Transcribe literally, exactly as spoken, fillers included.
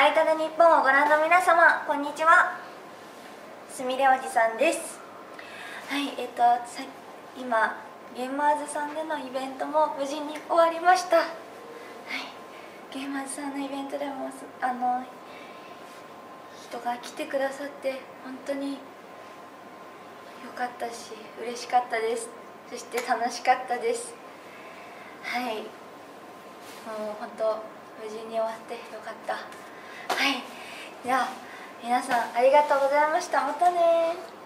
アイタダ日本をご覧の皆様、こんにちは。すみれおじさんです。はい、えっとさ今ゲーマーズさんでのイベントも無事に終わりました。はい、ゲーマーズさんのイベントでもあの人が来てくださって本当に良かったし嬉しかったです。そして楽しかったです。はい、もう本当無事に終わって良かった。はい、じゃあ皆さんありがとうございました。またねー。